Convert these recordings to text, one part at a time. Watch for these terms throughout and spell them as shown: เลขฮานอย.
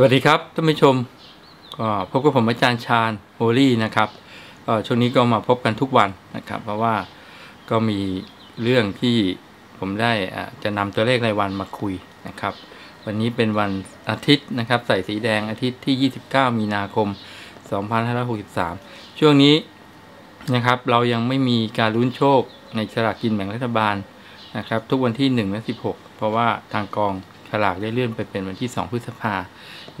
สวัสดีครับท่านผู้ชมก็พบกับผมอาจารย์ชาญโฮลี่นะครับช่วงนี้ก็มาพบกันทุกวันนะครับเพราะว่าก็มีเรื่องที่ผมได้จะนำตัวเลขรายวันมาคุยนะครับวันนี้เป็นวันอาทิตย์นะครับใส่สีแดงอาทิตย์ที่29มีนาคม2563ช่วงนี้นะครับเรายังไม่มีการลุ้นโชคในสลากกินแบ่งรัฐบาลนะครับทุกวันที่1และ16เพราะว่าทางกองสลากได้เลื่อนไปเป็นวันที่2พฤษภาคม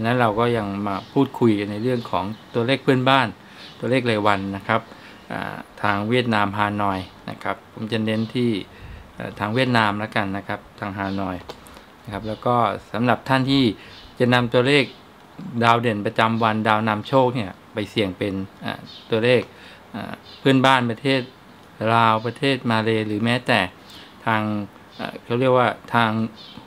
ดังนั้นเราก็ยังมาพูดคุยในเรื่องของตัวเลขเพื่อนบ้านตัวเลขรายวันนะครับทางเวียดนามฮานอยนะครับผมจะเน้นที่ทางเวียดนามแล้วกันนะครับทางฮานอยนะครับแล้วก็สำหรับท่านที่จะนำตัวเลขดาวเด่นประจำวันดาวนำโชคเนี่ยไปเสี่ยงเป็นตัวเลขเพื่อนบ้านประเทศลาวประเทศมาเลหรือแม้แต่ทางเขาเรียกว่าทาง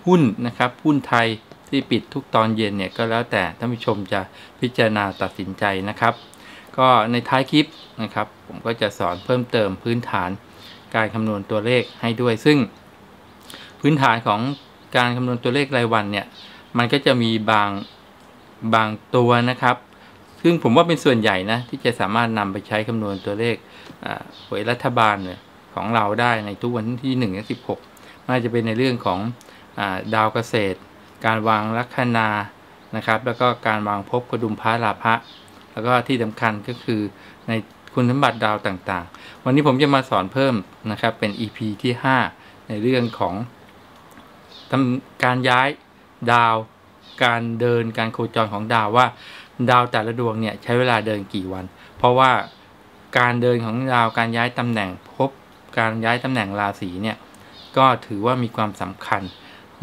หุ้นนะครับหุ้นไทยที่ปิดทุกตอนเย็นเนี่ยก็แล้วแต่ท่านผู้ชมจะพิจารณาตัดสินใจนะครับก็ในท้ายคลิปนะครับผมก็จะสอนเพิ่มเติมพื้นฐานการคำนวณตัวเลขให้ด้วยซึ่งพื้นฐานของการคำนวณตัวเลขรายวันเนี่ยมันก็จะมีบางตัวนะครับซึ่งผมว่าเป็นส่วนใหญ่นะที่จะสามารถนำไปใช้คำนวณตัวเลขหวยรัฐบาลเนี่ยของเราได้ในทุกวันที่1ถึง16น่าจะเป็นในเรื่องของดาวเกษตรการวางลัคนานะครับแล้วก็การวางภพกระดุมพระราพะแล้วก็ที่สำคัญก็คือในคุณสมบัติดาวต่างๆวันนี้ผมจะมาสอนเพิ่มนะครับเป็น EP ที่5ในเรื่องของการย้ายดาวการเดินการโคจรของดาวว่าดาวแต่ละดวงเนี่ยใช้เวลาเดินกี่วันเพราะว่าการเดินของดาวการย้ายตำแหน่งภพการย้ายตำแหน่งราศีเนี่ยก็ถือว่ามีความสำคัญ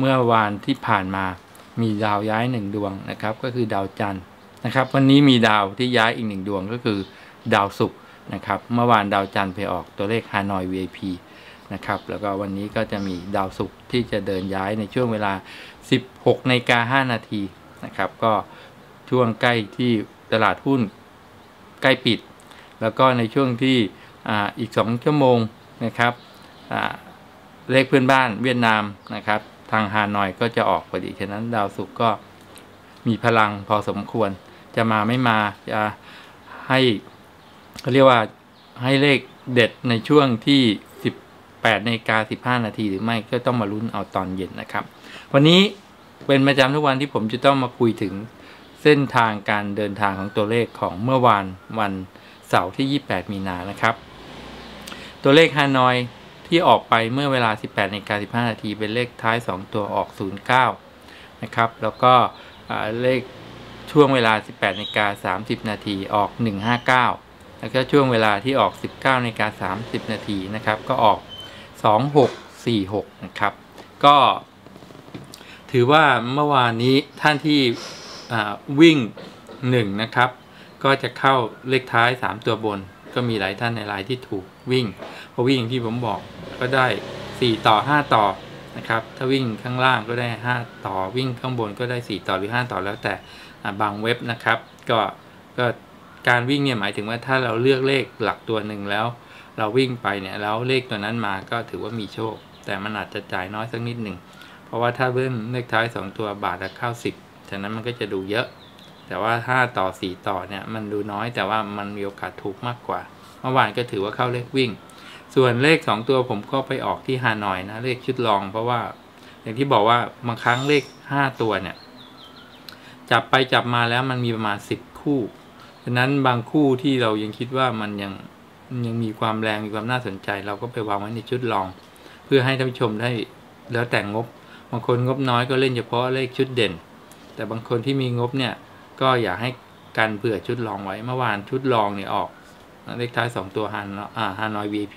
เมื่อวานที่ผ่านมามีดาวย้าย1ดวงนะครับก็คือดาวจันทร์นะครับวันนี้มีดาวที่ย้ายอีก1ดวงก็คือดาวศุกร์นะครับเมื่อวานดาวจันทร์ไปออกตัวเลขฮานอย VIP นะครับแล้วก็วันนี้ก็จะมีดาวศุกร์ที่จะเดินย้ายในช่วงเวลา 16:05 น.นะครับก็ช่วงใกล้ที่ตลาดหุ้นใกล้ปิดแล้วก็ในช่วงที่อีก2ชั่วโมงนะครับเลขเพื่อนบ้านเวียดนามนะครับทางฮานอยก็จะออกพอดีฉะนั้นดาวศุกร์ก็มีพลังพอสมควรจะมาไม่มาจะให้เรียกว่าให้เลขเด็ดในช่วงที่ 18:15 น.หรือไม่ก็ต้องมาลุ้นเอาตอนเย็นนะครับวันนี้เป็นประจำทุกวันที่ผมจะต้องมาคุยถึงเส้นทางการเดินทางของตัวเลขของเมื่อวานวันเสาร์ที่28มีนานะครับตัวเลขฮานอยที่ออกไปเมื่อเวลา 18:15 น.เป็นเลขท้าย2ตัวออก09นะครับแล้วก็เลขช่วงเวลา 18:30 น.ออก159แล้วก็ช่วงเวลาที่ออก 19:30 น.นะครับก็ออก2646นะครับก็ถือว่าเมื่อวานนี้ท่านที่วิ่ง1นะครับก็จะเข้าเลขท้าย3ตัวบนก็มีหลายท่านในรายที่ถูกวิ่งเพราะวิ่งที่ผมบอกก็ได้4ต่อ5ต่อนะครับถ้าวิ่งข้างล่างก็ได้5ต่อวิ่งข้างบนก็ได้4ต่อหรือ5ต่อแล้วแต่บางเว็บนะครับก็การวิ่งเนี่ยหมายถึงว่าถ้าเราเลือกเลขหลักตัวหนึ่งแล้วเราวิ่งไปเนี่ยแล้วเลขตัวนั้นมาก็ถือว่ามีโชคแต่มันอาจจะจ่ายน้อยสักนิดหนึ่งเพราะว่าถ้าเบิ้ลเลขท้าย2ตัวบาทละเข้า10ฉะนั้นมันก็จะดูเยอะแต่ว่า5ต่อ4ต่อเนี่ยมันดูน้อยแต่ว่ามันมีโอกาสถูกมากกว่าเมื่อวานก็ถือว่าเข้าเลขวิ่งส่วนเลข2ตัวผมก็ไปออกที่ฮานอยนะเลขชุดรองเพราะว่าอย่างที่บอกว่าบางครั้งเลข5ตัวเนี่ยจับไปจับมาแล้วมันมีประมาณ10คู่ฉะนั้นบางคู่ที่เรายังคิดว่ามันยังมีความแรงมีความน่าสนใจเราก็ไปวางไว้ในชุดรองเพื่อให้ท่านผู้ชมได้แล้วแต่งบบางคนงบน้อยก็เล่นเฉพาะเลขชุดเด่นแต่บางคนที่มีงบเนี่ยก็อยากให้กันเผื่อชุดรองไว้เมื่อวานชุดรองเนี่ยออกเลขท้าย2ตัวฮานอย VIP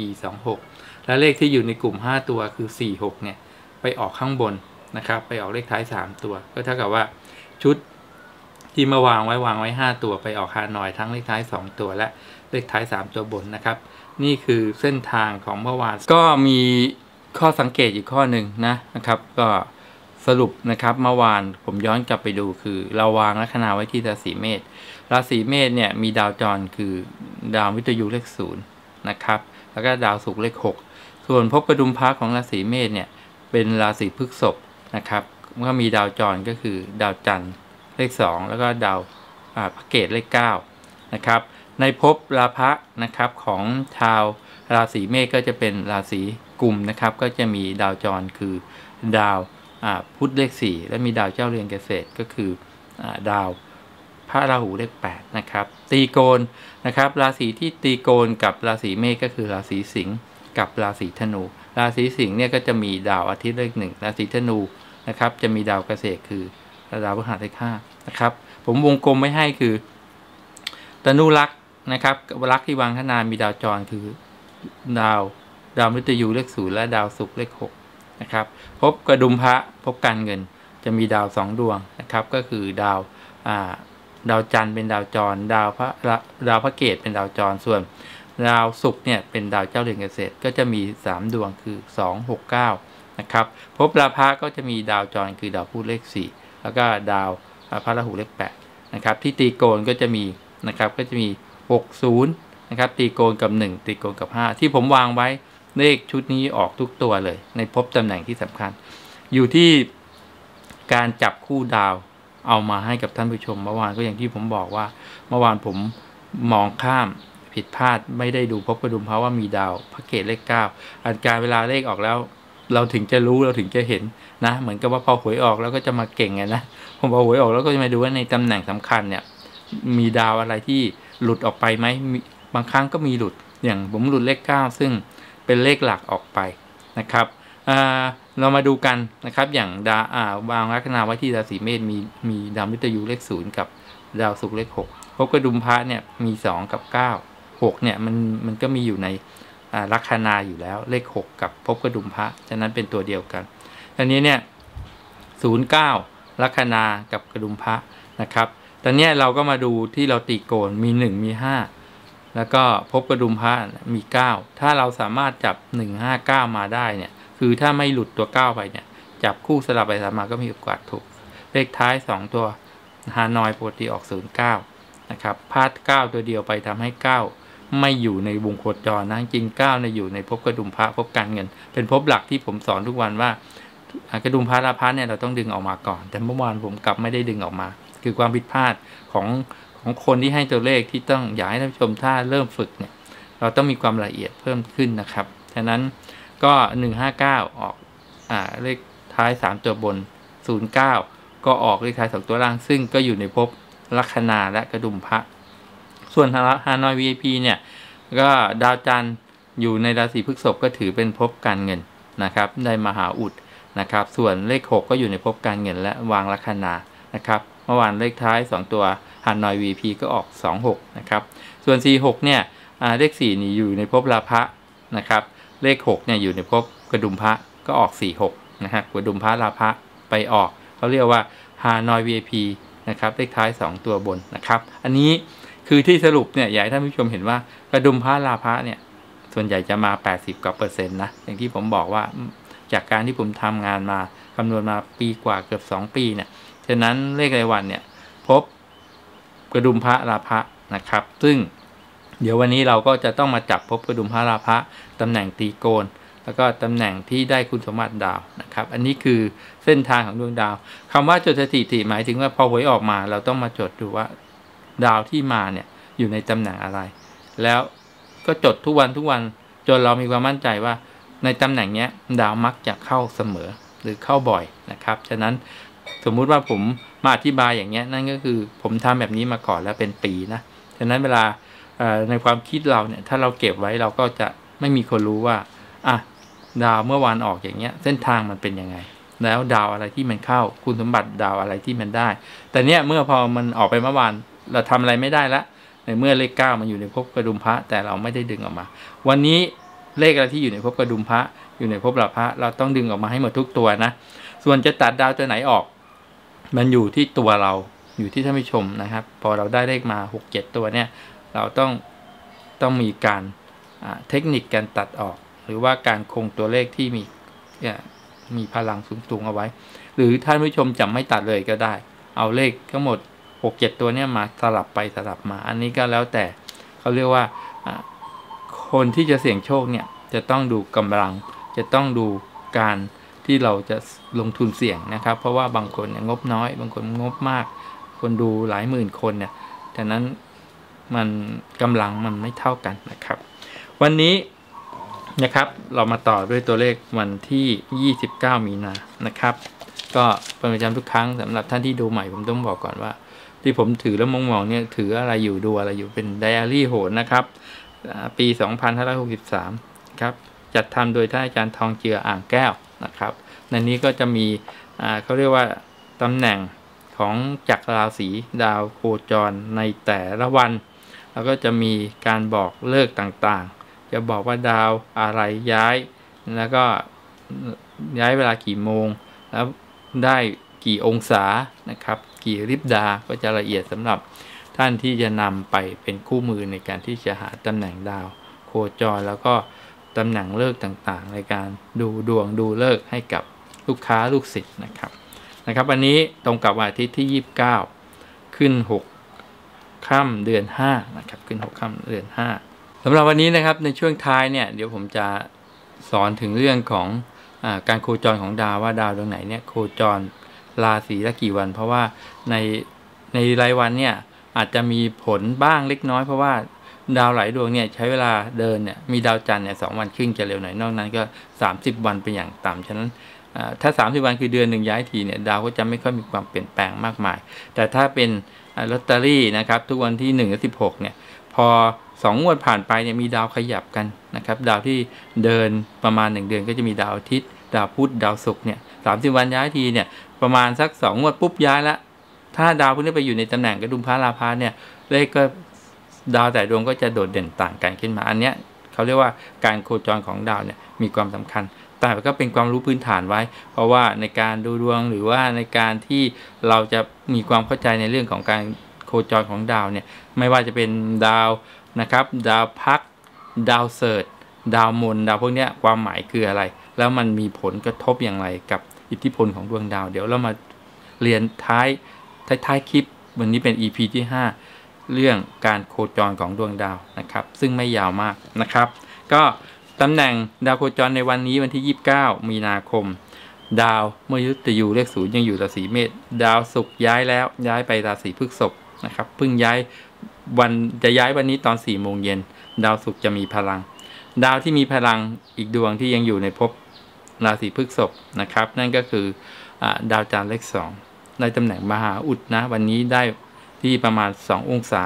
26และเลขที่อยู่ในกลุ่ม5ตัวคือ46เนี่ยไปออกข้างบนนะครับไปออกเลขท้าย3ตัวก็เท่ากับว่าชุดที่มาวางไว้5ตัวไปออกฮานอยทั้งเลขท้าย2ตัวและเลขท้าย3ตัวบนนะครับนี่คือเส้นทางของเมื่อวานก็มีข้อสังเกตอยู่ข้อหนึ่งนะครับก็สรุปนะครับเมื่อวานผมย้อนกลับไปดูคือเราวางลัคนาไว้ที่ราศีเมษเนี่ยมีดาวจรคือดาววิทยุเลข0นะครับแล้วก็ดาวศุกร์เลข6ส่วนภพกระดุมพระของราศีเมษเนี่ยเป็นราศีพฤษภนะครับเมื่อมีดาวจรก็คือดาวจันทร์ เลข2แล้วก็ดาวพระเกศเลข9นะครับในภพราพะนะครับของชาวราศีเมษก็จะเป็นราศีกุมนะครับก็จะมีดาวจรคือดาวพุธเลข4และมีดาวเจ้าเรือนเกษตรก็คือดาวพระราหูเลข8นะครับตีโกนนะครับราศีที่ตีโกนกับราศีเมษก็คือราศีสิงห์กับราศีธนูราศีสิงห์เนี่ยก็จะมีดาวอาทิตย์เลข1ราศีธนูนะครับจะมีดาวเกษตรคือดาวพฤหัสเลข5นะครับผมวงกลมไม่ให้คือธนูลักษ์นะครับลักษ์ที่วางธนานมีดาวจรคือดาวมฤตยูเลข0และดาวศุกร์เลข6นะครับพบกระดุมพระพบการเงินจะมีดาว2ดวงนะครับก็คือดาวจันทร์เป็นดาวจรดาวพระเกศเป็นดาวจรส่วนดาวศุกร์เนี่ยเป็นดาวเจ้าเรือนเกษตรก็จะมี3ดวงคือ2 6 9นะครับพบราพะก็จะมีดาวจรคือดาวพุธเลข4แล้วก็ดาวพระราหูเลข8นะครับที่ตีโกนก็จะมีนะครับก็จะมี60นะครับตีโกนกับ1ตีโกนกับ5ที่ผมวางไว้เลขชุดนี้ออกทุกตัวเลยในภพตำแหน่งที่สำคัญอยู่ที่การจับคู่ดาวเอามาให้กับท่านผู้ชมเมื่อวานก็อย่างที่ผมบอกว่าเมื่อวานผมมองข้ามผิดพลาดไม่ได้ดูภพกระดุมเพราะว่ามีดาวพระเกศเลข9อันการเวลาเลขออกแล้วเราถึงจะรู้เราถึงจะเห็นนะเหมือนกับว่าพอหวยออกแล้วก็จะมาเก่งไงนะผมพอหวยออกแล้วก็จะมาดูว่าในตำแหน่งสำคัญเนี่ยมีดาวอะไรที่หลุดออกไปไหมบางครั้งก็มีหลุดอย่างผมหลุดเลข9ซึ่งเป็นเลขหลักออกไปนะครับเรามาดูกันนะครับอย่างดาววางลัคนาไว้ที่ราศีเมษมีดาวมฤตยูเลข0กับดาวศุกร์เลข6ภพกระดุมพระเนี่ยมี2กับ9 6เนี่ยมันก็มีอยู่ในลัคนาอยู่แล้วเลข6กับภพกระดุมพระฉะนั้นเป็นตัวเดียวกันอันนี้เนี่ย09ลัคนากับกระดุมพระนะครับตอนนี้เราก็มาดูที่เราตีโกนมี1มี5แล้วก็พบกระดุมพระมี9ถ้าเราสามารถจับ159มาได้เนี่ยคือถ้าไม่หลุดตัว9ไปเนี่ยจับคู่สลับไปสลับมาก็มีโอกาสถูกเลขท้าย2ตัวฮานอยปกติออก09นะครับพลาด9ตัวเดียวไปทำให้9ไม่อยู่ในวงโคจรนะจริง9เนี่ยอยู่ในพบกระดุมพระพบการเงินเป็นพบหลักที่ผมสอนทุกวันว่ากระดุมพระราพะเนี่ยเราต้องดึงออกมาก่อนแต่เมื่อวานผมกลับไม่ได้ดึงออกมาคือความผิดพลาดของคนที่ให้ตัวเลขที่ต้องอยากให้ท่านผู้ชมถ้าเริ่มฝึกเนี่ยเราต้องมีความละเอียดเพิ่มขึ้นนะครับฉะนั้นก็159ออกเลขท้าย3ตัวบน09ก็ออกเลขท้าย2ตัวล่างซึ่งก็อยู่ในภพลัคนาและกระดุมพระส่วนฮานอย VIP เนี่ยก็ดาวจันทร์อยู่ในราศีพฤษภก็ถือเป็นภพการเงินนะครับได้มหาอุดนะครับส่วนเลข6ก็อยู่ในภพการเงินและวางลัคนานะครับเมื่อวานเลขท้าย2ตัวฮานอย VP ก็ออก26นะครับส่วน46เนี่ยเลข4นี่อยู่ในภพราพะนะครับเลข6เนี่ยอยู่ในภพกระดุมพระก็ออก46นะฮะกระดุมพระราพะไปออกเขาเรียกว่าฮานอย VP นะครับเลขท้าย2ตัวบนนะครับอันนี้คือที่สรุปเนี่ยอยากให้ท่านผู้ชมเห็นว่ากระดุมพระราพะเนี่ยส่วนใหญ่จะมา80กว่า%นะอย่างที่ผมบอกว่าจากการที่ผมทำงานมาคำนวณมาปีกว่าเกือบ2ปีเนี่ยฉะนั้นเลขรายวันเนี่ยพบกระดุมพระราพะนะครับซึ่งเดี๋ยววันนี้เราก็จะต้องมาจับพบกระดุมพระราพะตำแหน่งตีโกนแล้วก็ตำแหน่งที่ได้คุณสมบัติดาวนะครับอันนี้คือเส้นทางของดวงดาวคำว่าจดสถิติหมายถึงว่าพอหวยออกมาเราต้องมาจดดูว่าดาวที่มาเนี่ยอยู่ในตำแหน่งอะไรแล้วก็จดทุกวันจนเรามีความมั่นใจว่าในตำแหน่งเนี้ยดาวมักจะเข้าเสมอหรือเข้าบ่อยนะครับฉะนั้นสมมุติว่าผมมาอธิบายอย่างเงี้ยนั่นก็คือผมทำแบบนี้มาก่อนแล้วเป็นปีนะฉะนั้นเวลาในความคิดเราเนี่ยถ้าเราเก็บไว้เราก็จะไม่มีคนรู้ว่าอ่ะดาวเมื่อวานออกอย่างเงี้ยเส้นทางมันเป็นยังไงแล้วดาวอะไรที่มันเข้าคุณสมบัติดาวอะไรที่มันได้แต่เนี้ยเมื่อพอมันออกไปเมื่อวานเราทำอะไรไม่ได้ละในเมื่อเลข9มันอยู่ในภพกระดุมพระแต่เราไม่ได้ดึงออกมาวันนี้เลขอะไรที่อยู่ในภพกระดุมพระอยู่ในภพราพะเราต้องดึงออกมาให้หมดทุกตัวนะส่วนจะตัดดาวตัวไหนออกมันอยู่ที่ตัวเราอยู่ที่ท่านผู้ชมนะครับพอเราได้เลขมา 6-7 ตัวเนี่ยเราต้องมีการเทคนิคการตัดออกหรือว่าการคงตัวเลขที่มีพลังสูงๆเอาไว้หรือท่านผู้ชมจะไม่ตัดเลยก็ได้เอาเลขทั้งหมด 6-7 ตัวเนี่ยมาสลับไปสลับมาอันนี้ก็แล้วแต่เขาเรียกว่าคนที่จะเสี่ยงโชคเนี่ยจะต้องดูกำลังจะต้องดูการที่เราจะลงทุนเสี่ยงนะครับเพราะว่าบางคนงบน้อยบางคนงบมาก คนดูหลายหมื่นคนเนี่ยดังนั้นมันกำลังมันไม่เท่ากันนะครับวันนี้นะครับเรามาต่อด้วยตัวเลขวันที่29มีนานะครับก็เป็นประจำทุกครั้งสำหรับท่านที่ดูใหม่ผมต้องบอกก่อนว่าที่ผมถือแล้วมองเนี่ยถืออะไรอยู่ดูอะไรอยู่เป็นไดอารี่โหนนะครับปี2563ครับจัดทำโดยท่านอาจารย์ทองเจืออ่างแก้วนะครับในนี้ก็จะมีเขาเรียกว่าตำแหน่งของจักรราศีดาวโคจรในแต่ละวันแล้วก็จะมีการบอกเลิกต่างๆจะบอกว่าดาวอะไรย้ายแล้วก็ย้ายเวลากี่โมงแล้วได้กี่องศานะครับกี่ริบดาก็จะละเอียดสำหรับท่านที่จะนำไปเป็นคู่มือในการที่จะหาตำแหน่งดาวโคจรแล้วก็ตำแหน่งเลิกต่างๆในการดูดวงดูเลิกให้กับลูกค้าลูกศิษย์นะครับวันนี้ตรงกับวันอาทิตย์ที่29ขึ้น6ค่ำเดือน5นะครับขึ้น6ค่ำเดือน5สำหรับวันนี้นะครับในช่วงท้ายเนี่ยเดี๋ยวผมจะสอนถึงเรื่องของการโคจรของดาวว่าดาวดวงไหนเนี่ยโคจรราศีละกี่วันเพราะว่าในรายวันเนี่ยอาจจะมีผลบ้างเล็กน้อยเพราะว่าดาวหลายดวงเนี่ยใช้เวลาเดินเนี่ยมีดาวจันทร์เนี่ย2 วันครึ่งจะเร็วหน่อยนอกนั้นก็30วันเป็นอย่างต่ำฉะนั้นถ้า30วันคือเดือนหนึ่งย้ายทีเนี่ยดาวก็จะไม่ค่อยมีความเปลี่ยนแปลงมากมายแต่ถ้าเป็นลอตเตอรี่นะครับทุกวันที่1และ16เนี่ยพอ2 งวดผ่านไปเนี่ยมีดาวขยับกันนะครับดาวที่เดินประมาณ1เดือนก็จะมีดาวอาทิตย์ดาวพุธดาวศุกร์เนี่ย30วันย้ายทีเนี่ยประมาณสัก2 งวดปุ๊บย้ายละถ้าดาวพวกนี้ไปอยู่ในตำแหน่งกระดุมพระราพาเนี่ยเลขก็ดาวแต่ดวงก็จะโดดเด่นต่างกันขึ้นมาอันเนี้ยเขาเรียกว่าการโคจรของดาวเนี่ยมีความสำคัญแต่ก็เป็นความรู้พื้นฐานไว้เพราะว่าในการดูดวงหรือว่าในการที่เราจะมีความเข้าใจในเรื่องของการโคจรของดาวเนี่ยไม่ว่าจะเป็นดาวนะครับดาวพักดาวเสิร์ชดาวมนดาวพวกนี้ความหมายคืออะไรแล้วมันมีผลกระทบอย่างไรกับอิทธิพลของดวงดาวเดี๋ยวเรามาเรียนท้ายคลิปวันนี้เป็น EP ที่5เรื่องการโคจรของดวงดาวนะครับซึ่งไม่ยาวมากนะครับก็ตำแหน่งดาวโคจรในวันนี้วันที่29มีนาคมดาวมฤตยูเลข0ยังอยู่ราศีเมษดาวศุกร์ย้ายแล้วย้ายไปราศีพฤษภนะครับเพิ่งย้ายวันจะย้ายวันนี้ตอน 16:00 น.ดาวศุกร์จะมีพลังดาวที่มีพลังอีกดวงที่ยังอยู่ในภพราศีพฤษภนะครับนั่นก็คือดาวจันทร์เลข2ในตำแหน่งมหาอุดนะวันนี้ได้ที่ประมาณ2องศา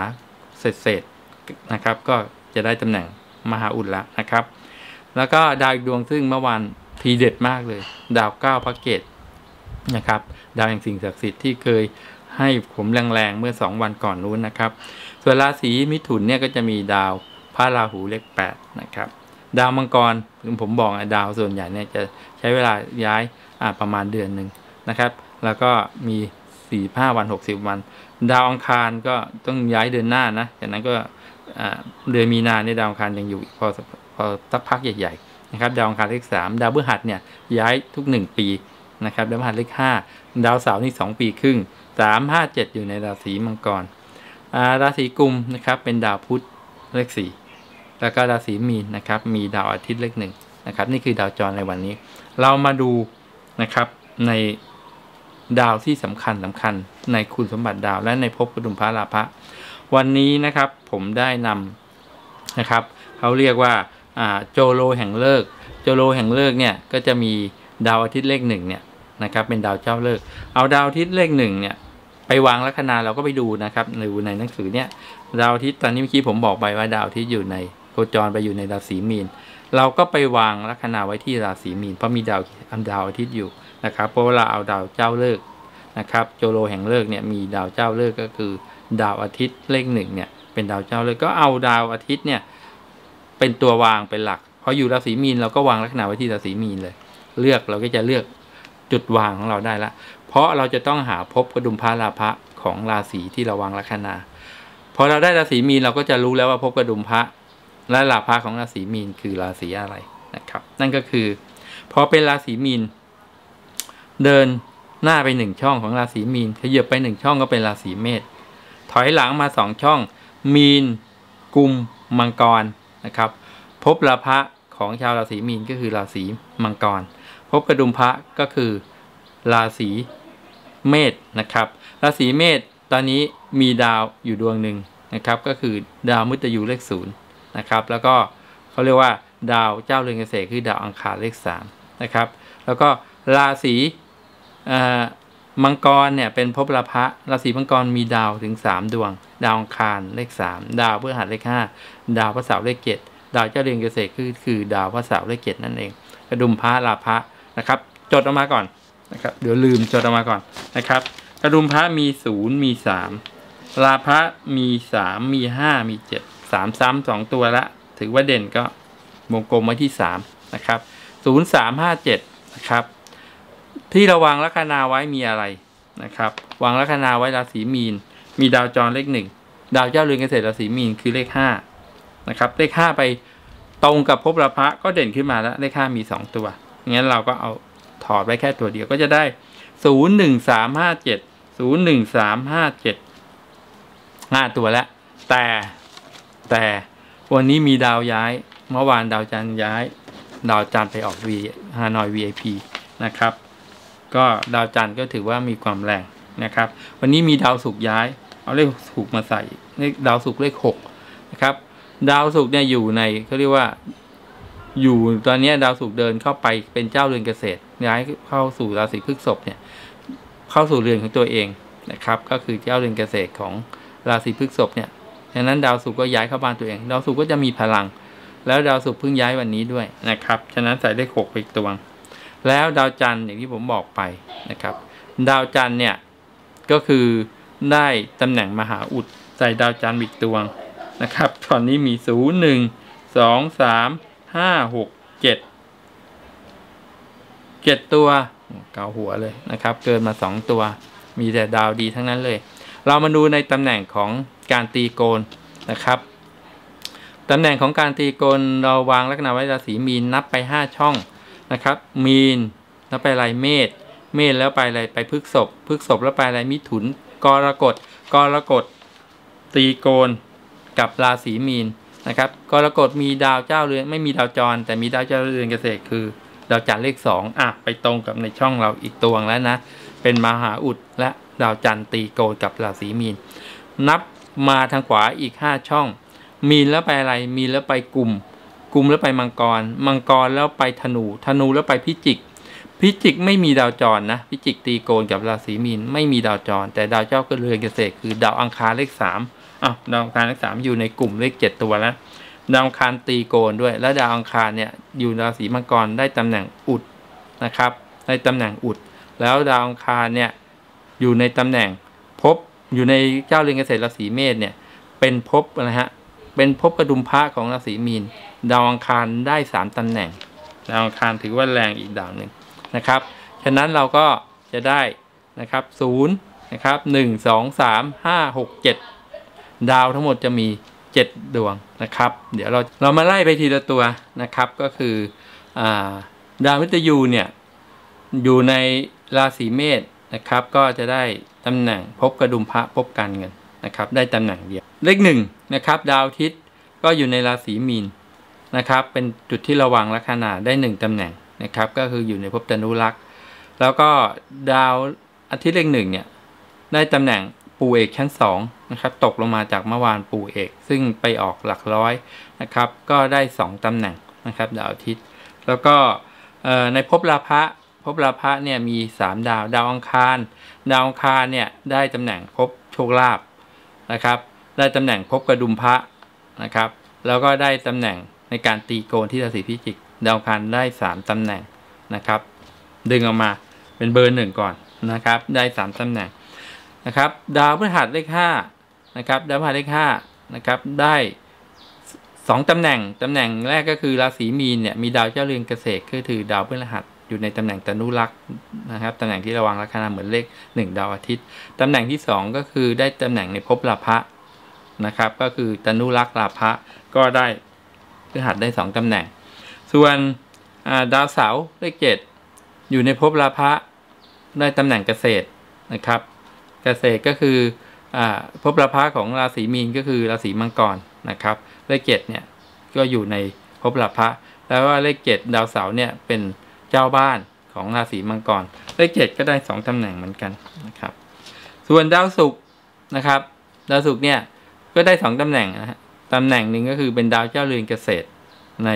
เศษๆนะครับก็จะได้ตำแหน่งมหาอุดละนะครับแล้วก็ดาวอีกดวงซึ่งเมื่อวานทีเด็ดมากเลยดาว9พระเกศนะครับดาวแห่งสิ่งศักดิ์สิทธิ์ที่เคยให้ผมแรงๆเมื่อ2วันก่อนนู้นนะครับส่วนราศีมิถุนเนี่ยก็จะมีดาวพระราหูเลข8นะครับดาวมังกรผมบอกดาวส่วนใหญ่เนี่ยจะใช้เวลาย้ายประมาณเดือนหนึ่งนะครับแล้วก็มี45วัน60วันดาวอังคารก็ต้องย้ายเดือนหน้านะจากนั้นก็เดือนมีนาเนี่ยดาวอังคารยังอยู่พอสักพักใหญ่ๆนะครับดาวอังคารเลข3ดาวพฤหัสเนี่ยย้ายทุก1ปีนะครับดาวพฤหัสเลข5ดาวเสาร์นี่2ปีครึ่ง3 5 7อยู่ในราศีมังกรราศีกุมนะครับเป็นดาวพุธเลข4แล้วก็ราศีมีนนะครับมีดาวอาทิตย์เลข1นะครับนี่คือดาวจรในวันนี้เรามาดูนะครับในดาวที่สำคัญในคุณสมบัติดาวและในภพกระดุมพระราพะวันนี้นะครับผมได้นำนะครับเขาเรียกว่าโจโลแห่งฤกษ์โจโลแห่งฤกษ์เนี่ยก็จะมีดาวอาทิตย์เลข1เนี่ยนะครับเป็นดาวเจ้าฤกษ์เอาดาวอาทิตย์เลข1เนี่ยไปวางลัคนาเราก็ไปดูนะครับในหนังสือเนี่ยดาวอาทิตย์ตอนนี้เมื่อกี้ผมบอกไปว่าดาวอาทิตย์อยู่ในโคจรไปอยู่ในราศีมีนเราก็ไปวางลัคนาไว้ที่ราศีมีนเพราะมีดาวอาทิตย์อยู่นะครับเพราะเราเอาดาวเจ้าฤกษ์นะครับโจโลแห่งฤกษ์เนี่ยมีดาวเจ้าฤกษ์ก็คือดาวอาทิตย์เลข1เนี่ยเป็นดาวเจ้าฤกษ์ก็เอาดาวอาทิตย์เนี่ยเป็นตัววางเป็นหลักพออยู่ราศีมีนเราก็วางลัคนาไว้ที่ราศีมีนเลยเลือกเราก็จะเลือกจุดวางของเราได้ละเพราะเราจะต้องหาภพกระดุมพระราพะของราศีที่เราวางลัคนาพอเราได้ราศีมีนเราก็จะรู้แล้วว่าภพกระดุมพระและราพะของราศีมีนคือราศีอะไรนะครับนั่นก็คือพอเป็นราศีมีนเดินหน้าไป1ช่องของราศีมีนขยับไป1ช่องก็เป็นราศีเมษถอยหลังมา2ช่องมีนกุมมังกรนะครับภพราพะของชาวราศีมีนก็คือราศีมังกรภพกระดุมพระก็คือราศีเมษนะครับราศีเมษ ตอนนี้มีดาวอยู่ดวงหนึ่งนะครับก็คือดาวมฤตยูเลข0นะครับแล้วก็เขาเรียกว่าดาวเจ้าเรือนเกษตรคือดาวอังคารเลข3นะครับแล้วก็ราศีมังกรเนี่ยเป็นภพลภะราศีมังกรมีดาวถึง3ดวงดาวอังคารเลข3ดาวพฤหัสเลข5ดาวพฤหัสเลข7ดาวเจ้าเรือนเกษตรคือดาวพฤหัสเลข7นั่นเองกระดุมพระลาภะนะครับจดออกมาก่อนนะครับเดี๋ยวลืมจดออกมาก่อนนะครับกระดุมพระมี0มี3ลาภะมี3มี5มี7 3ซ้ำ2ตัวละถือว่าเด่นก็วงกลมไว้ที่3นะครับ0357นะครับที่เราวางลัคนาไว้มีอะไรนะครับวางลัคนาไว้ราศีมีนมีดาวจรเลข1ดาวเจ้าเรือนเกษตรราศีมีนคือเลข5นะครับเลข5ไปตรงกับภพลาภะก็เด่นขึ้นมาแล้วเลข5มี2ตัวงั้นเราก็เอาถอดไว้แค่ตัวเดียวก็จะได้01357 01357 5ตัวแล้วแต่วันนี้มีดาวย้ายเมื่อวานดาวจันทร์ย้ายดาวจันทร์ไปออกฮานอย VIP นะครับก็ดาวจันทร์ก็ถือว่ามีความแรงนะครับวันนี้มีดาวศุกร์ย้ายเอาเลขศุกร์มาใส่เลขดาวศุกร์เลข6นะครับดาวศุกร์เนี่ยอยู่ในเขาเรียกว่าอยู่ตอนนี้ดาวศุกร์เดินเข้าไปเป็นเจ้าเรือนเกษตรย้ายเข้าสู่ราศีพฤษภเนี่ยเข้าสู่เรือนของตัวเองนะครับก็คือเจ้าเรือนเกษตรของราศีพฤษภเนี่ยดังนั้นดาวศุกร์ก็ย้ายเข้าบ้านตัวเองดาวศุกร์ก็จะมีพลังแล้วดาวศุกร์เพิ่งย้ายวันนี้ด้วยนะครับฉะนั้นใส่เลข6ไปอีกตัวแล้วดาวจันทร์อย่างที่ผมบอกไปนะครับดาวจันทร์เนี่ยก็คือได้ตำแหน่งมหาอุดใส่ดาวจันทร์อีกตัวนะครับตอนนี้มี0123567ตัวเกาหัวเลยนะครับเกินมา2ตัวมีแต่ดาวดีทั้งนั้นเลยเรามาดูในตำแหน่งของการตีโกณนะครับตำแหน่งของการตีโกณเราวางลัคนาไว้ราศีมีนนับไป5ช่องนะครับมีนแล้วไปอะไรเมษแล้วไปอะไรไปพฤษภแล้วไปอะไรมิถุนกรกฎตีโกณกับราศีมีนนะครับกรกฎมีดาวเจ้าเรือนไม่มีดาวจรแต่มีดาวเจ้าเรือนเกษตรคือดาวจันทร์เลข2อ่ะไปตรงกับในช่องเราอีกตัวแล้วนะเป็นมหาอุดและดาวจันทร์ตีโกณกับราศีมีนนับมาทางขวาอีก5ช่องมีนแล้วไปอะไรมีนแล้วไปกลุ่มแล้วไปมังกรแล้วไปธนูแล้วไปพิจิกไม่มีดาวจรนะพิจิกตีโกณกับราศีมีนไม่มีดาวจรแต่ดาวเจ้าเรือนเกษตรคือดาวอังคารเลข3อ้าวดาวอังคารเลข3อยู่ในกลุ่มเลข7ตัวแล้วดาวอังคารตีโกณด้วยและดาวอังคารเนี่ยอยู่ราศีมังกรได้ตำแหน่งอุดนะครับได้ตำแหน่งอุดแล้วดาวอังคารเนี่ยอยู่ในตำแหน่งภพอยู่ในเจ้าเรือนเกษตรราศีเมษเนี่ยเป็นภพนะฮะเป็นภพกระดุมพระของราศีมีนดาวอังคารได้3ตำแหน่งดาวอังคารถือว่าแรงอีกดาวหนึ่งนะครับฉะนั้นเราก็จะได้นะครับ0นะครับ1 2 3 5 6 7ดาวทั้งหมดจะมี7ดวงนะครับเดี๋ยวเรามาไล่ไปทีละตัวนะครับก็คือดาวมฤตยูเนี่ยอยู่ในราศีเมษนะครับก็จะได้ตำแหน่งภพกระดุมพระภพการเงินนะครับได้ตำแหน่งเดียวเลข1นะครับดาวอาทิตย์ก็อยู่ในราศีมีนนะครับเป็นจุดที่ระวังลัคนาได้1ตำแหน่งนะครับก็คืออยู่ในภพธนูลักษ์แล้วก็ดาวอาทิตย์เลข1เนี่ยได้ตำแหน่งปูเอกชั้น2นะครับตกลงมาจากเมื่อวานปูเอกซึ่งไปออกหลักร้อยนะครับก็ได้2ตำแหน่งนะครับดาวอาทิตย์แล้วก็ในภพราพะเนี่ยมี3ดาวดาวอังคารเนี่ยได้ตำแหน่งภพโชคลาภนะครับได้ตำแหน่งภพกระดุมพระนะครับแล้วก็ได้ตำแหน่งในการตีโกณที่ราศีพิจิกดาวอังคารได้3ตำแหน่งนะครับดึงออกมาเป็นเบอร์1ก่อนนะครับได้3ตำแหน่งนะครับดาวพฤหัสเลข5นะครับดาวพฤหัสเลข5นะครับได้2ตำแหน่งแรกก็คือราศีมีนเนี่ยมีดาวเจ้าเรือนเกษตรก็คือดาวพฤหัสอยู่ในตำแหน่งตนุลักษ์นะครับตำแหน่งที่ระวังลัคนาเหมือนเลข1ดาวอาทิตย์ตำแหน่งที่2ก็คือได้ตำแหน่งในภพลาภะนะครับก็คือตนุลักษ์ลาภะก็ได้พฤหัสได้2ตำแหน่งส่วนดาวเสาร์เลข7อยู่ในภพลาภะได้ตำแหน่งเกษตรนะครับเกษตรก็คือภพลาภะของราศีมีนก็คือราศีมังกรนะครับเลข7เนี่ยก็อยู่ในภพลาภะแล้วว่าเลข7ดาวเสาร์เนี่ยเป็นเจ้าบ้านของราศีมังกรเลข7ก็ได้2ตำแหน่งเหมือนกันนะครับส่วนดาวศุกร์ นะครับดาวศุกร์เนี่ยก็ได้2ตำแหน่งนะฮะตำแหน่งหนึ่งก็คือเป็นดาวเจ้าเรือนเกษตรใน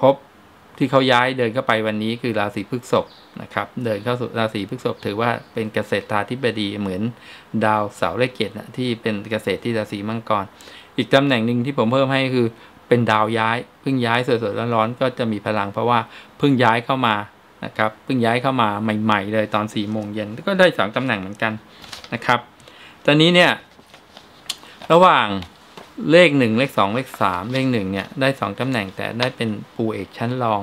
ภพที่เขาย้ายเดินเข้าไปวันนี้คือราศีพฤษภนะครับเดินเข้าสู่ราศีพฤษภถือว่าเป็นเกษตรธาธิบดีเหมือนดาวเสาร์เลขเกตนะที่เป็นเกษตรที่ราศีมังกรอีกตำแหน่งหนึ่งที่ผมเพิ่มให้คือเป็นดาวย้ายเพิ่งย้ายสดๆร้อนๆก็จะมีพลังเพราะว่าเพิ่งย้ายเข้ามานะครับเพิ่งย้ายเข้ามาใหม่ๆเลยตอน4 โมงเย็นก็ได้2ตำแหน่งเหมือนกันนะครับตอนนี้เนี่ยระหว่างเลข1เลข2เลข3เลข1เนี่ยได้2ตำแหน่งแต่ได้เป็นปูเอกชั้นรอง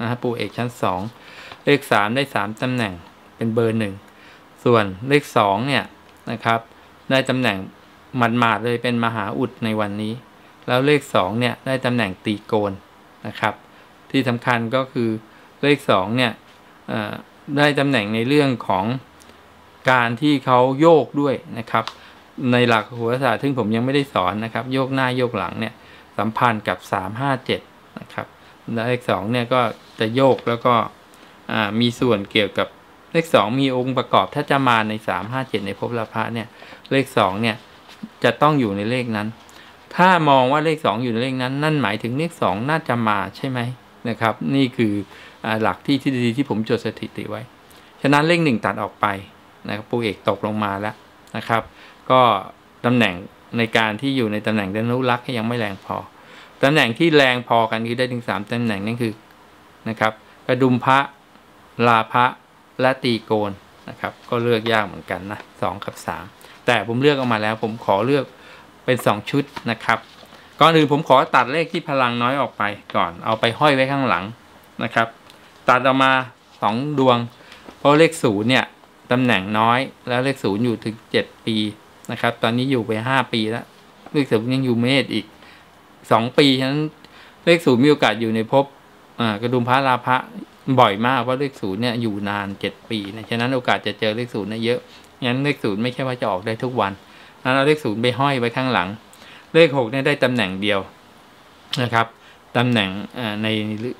นะฮะปูเอกชั้น2เลข3ได้3ตำแหน่งเป็นเบอร์1ส่วนเลข2เนี่ยนะครับได้ตำแหน่งหมาดๆเลยเป็นมหาอุดในวันนี้แล้วเลข2เนี่ยได้ตำแหน่งตีโกนนะครับที่สำคัญก็คือเลข2เนี่ยได้ตำแหน่งในเรื่องของการที่เขาโยกด้วยนะครับในหลักโหราศาสตร์ซึ่งผมยังไม่ได้สอนนะครับโยกหน้าโยกหลังเนี่ยสัมพันธ์กับ3 5 7นะครับเลข2เนี่ยก็จะโยกแล้วก็มีส่วนเกี่ยวกับเลข2มีองค์ประกอบถ้าจะมาใน3 5 7ในภพลาภะเนี่ยเลข2เนี่ยจะต้องอยู่ในเลขนั้นถ้ามองว่าเลข2อยู่ในเลขนั้นนั่นหมายถึงเลข2น่าจะมาใช่ไหมนะครับนี่คือหลักที่ดีที่ผมจดสถิติไว้ฉะนั้นเลข1ตัดออกไปนะครับปูเอกตกลงมาแล้วนะครับก็ตำแหน่งในการที่อยู่ในตำแหน่งดนุรักษ์ยังไม่แรงพอตำแหน่งที่แรงพอกันคือได้ถึง3ตำแหน่งนั่นคือนะครับกระดุมพระลาพระและตีโกนนะครับก็เลือกยากเหมือนกันนะ2 กับ 3แต่ผมเลือกออกมาแล้วผมขอเลือกเป็น2ชุดนะครับก่อนอื่นผมขอตัดเลขที่พลังน้อยออกไปก่อนเอาไปห้อยไว้ข้างหลังนะครับตัดออกมา2ดวงเพราะเลข0เนี่ยตำแหน่งน้อยแล้วเลข0อยู่ถึง7 ปีนะครับตอนนี้อยู่ไป5 ปีแล้วเลข0ยังอยู่เมษอีก2 ปีฉะนั้นเลข0มีโอกาสอยู่ในภพกระดุมพระราพะบ่อยมากเพราะเลข0เนี่ยอยู่นาน7 ปีนะฉะนั้นโอกาสจะเจอเลข0เนี่ยเยอะงั้นเลข0ไม่ใช่ว่าจะออกได้ทุกวันงั้นเอาเลข0ไปห้อยไว้ข้างหลังเลข6เนี่ยได้ตำแหน่งเดียวนะครับตำแหน่งใน